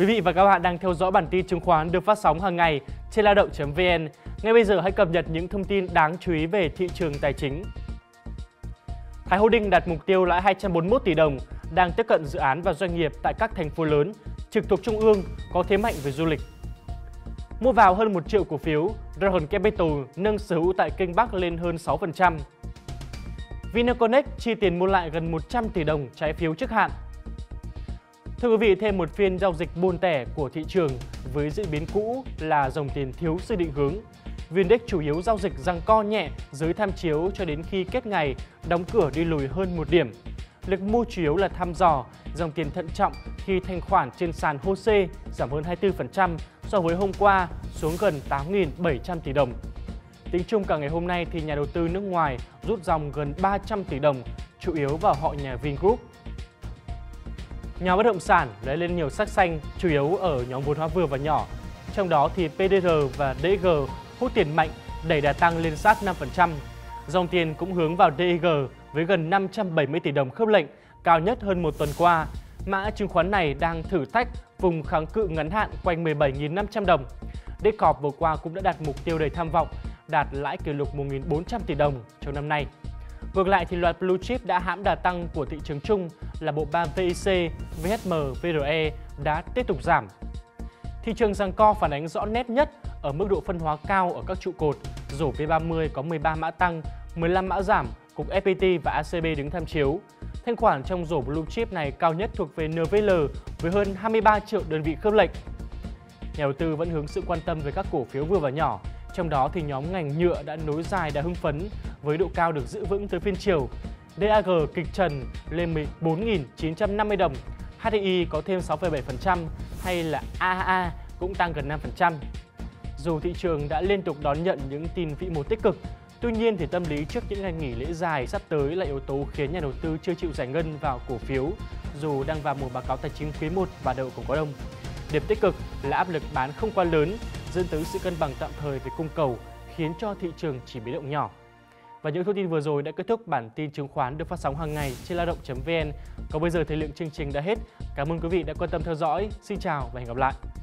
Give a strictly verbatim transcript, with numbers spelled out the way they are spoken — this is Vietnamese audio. Quý vị và các bạn đang theo dõi bản tin chứng khoán được phát sóng hàng ngày trên lao động chấm vn. Ngay bây giờ hãy cập nhật những thông tin đáng chú ý về thị trường tài chính. Thái Holding đạt mục tiêu lãi hai trăm bốn mươi mốt tỷ đồng, đang tiếp cận dự án và doanh nghiệp tại các thành phố lớn, trực thuộc trung ương, có thế mạnh về du lịch. Mua vào hơn một triệu cổ phiếu, Ronald Capital nâng sở hữu tại kênh Bắc lên hơn sáu phần trăm. Vinaconex chi tiền mua lại gần một trăm tỷ đồng trái phiếu trước hạn. Thưa quý vị, thêm một phiên giao dịch buôn tẻ của thị trường với diễn biến cũ là dòng tiền thiếu sự định hướng. vê en-Index chủ yếu giao dịch giằng co nhẹ dưới tham chiếu cho đến khi kết ngày, đóng cửa đi lùi hơn một điểm. Lực mua chủ yếu là thăm dò, dòng tiền thận trọng khi thanh khoản trên sàn HOSE giảm hơn hai mươi tư phần trăm so với hôm qua xuống gần tám nghìn bảy trăm tỷ đồng. Tính chung cả ngày hôm nay thì nhà đầu tư nước ngoài rút dòng gần ba trăm tỷ đồng, chủ yếu vào họ nhà Vingroup. Nhà bất động sản lấy lên nhiều sắc xanh, chủ yếu ở nhóm vốn hóa vừa và nhỏ. Trong đó thì pê đê rờ và đê giê hút tiền mạnh, đẩy đà tăng lên sát năm phần trăm. Dòng tiền cũng hướng vào đê giê với gần năm trăm bảy mươi tỷ đồng khớp lệnh, cao nhất hơn một tuần qua. Mã chứng khoán này đang thử thách vùng kháng cự ngắn hạn quanh mười bảy nghìn năm trăm đồng. đê giê vừa qua cũng đã đạt mục tiêu đầy tham vọng, đạt lãi kỷ lục một nghìn bốn trăm tỷ đồng trong năm nay. Ngược lại thì loại blue chip đã hãm đà tăng của thị trường chung là bộ ba vê i xê, vê hát em, vê rờ e đã tiếp tục giảm. Thị trường giằng co phản ánh rõ nét nhất ở mức độ phân hóa cao ở các trụ cột. Rổ vê ba mươi có mười ba mã tăng, mười lăm mã giảm, cùng ép pê tê và a xê bê đứng tham chiếu. Thanh khoản trong rổ blue chip này cao nhất thuộc về en vê lờ với hơn hai mươi ba triệu đơn vị khớp lệnh. Nhà đầu tư vẫn hướng sự quan tâm về các cổ phiếu vừa và nhỏ. Trong đó thì nhóm ngành nhựa đã nối dài đã hưng phấn với độ cao được giữ vững tới phiên chiều. đê a giê kịch trần lên mười bốn nghìn chín trăm năm mươi đồng, hát tê i có thêm sáu phẩy bảy phần trăm hay là a a a cũng tăng gần năm phần trăm. Dù thị trường đã liên tục đón nhận những tin vĩ mô tích cực, tuy nhiên thì tâm lý trước những ngày nghỉ lễ dài sắp tới là yếu tố khiến nhà đầu tư chưa chịu giải ngân vào cổ phiếu dù đang vào mùa báo cáo tài chính quý một và đầu của cổ đông. Điểm tích cực là áp lực bán không quá lớn, dẫn tới sự cân bằng tạm thời về cung cầu, khiến cho thị trường chỉ biến động nhỏ. Và những thông tin vừa rồi đã kết thúc bản tin chứng khoán được phát sóng hàng ngày trên lao động chấm vn. Còn bây giờ thời lượng chương trình đã hết. Cảm ơn quý vị đã quan tâm theo dõi. Xin chào và hẹn gặp lại.